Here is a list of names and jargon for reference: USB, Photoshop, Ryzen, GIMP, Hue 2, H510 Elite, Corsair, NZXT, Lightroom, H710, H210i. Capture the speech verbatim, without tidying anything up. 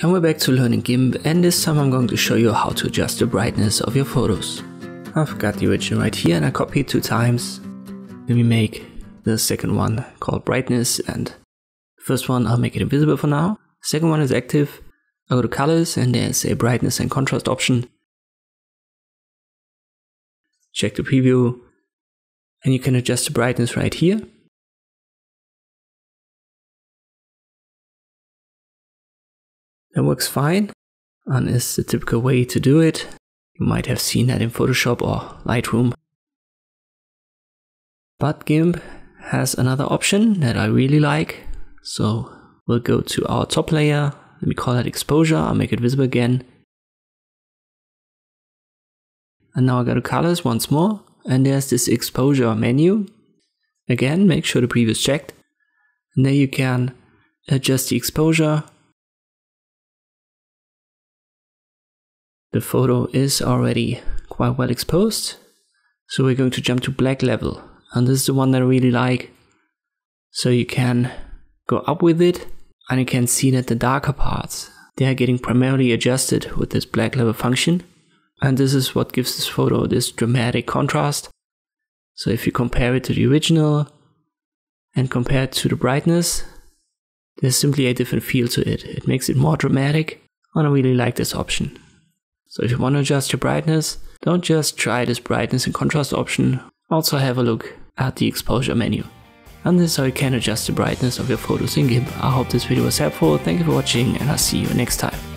And we're back to learning GIMP, and this time I'm going to show you how to adjust the brightness of your photos. I've got the original right here and I copied two times. Let me make the second one called brightness, and first one I'll make it invisible for now. Second one is active. I go to colors and there's a brightness and contrast option. Check the preview and you can adjust the brightness right here. That works fine and is the typical way to do it. You might have seen that in Photoshop or Lightroom. But GIMP has another option that I really like. So we'll go to our top layer. Let me call that exposure. I'll make it visible again. And now I go to colors once more. And there's this exposure menu. Again, make sure the preview is checked. And there you can adjust the exposure. The photo is already quite well exposed. So we're going to jump to black level. And this is the one that I really like. So you can go up with it. And you can see that the darker parts, they are getting primarily adjusted with this black level function. And this is what gives this photo this dramatic contrast. So if you compare it to the original and compare it to the brightness, there's simply a different feel to it. It makes it more dramatic, and I really like this option. So if you want to adjust your brightness, don't just try this brightness and contrast option. Also have a look at the exposure menu. And this is how you can adjust the brightness of your photos in GIMP. I hope this video was helpful. Thank you for watching and I'll see you next time.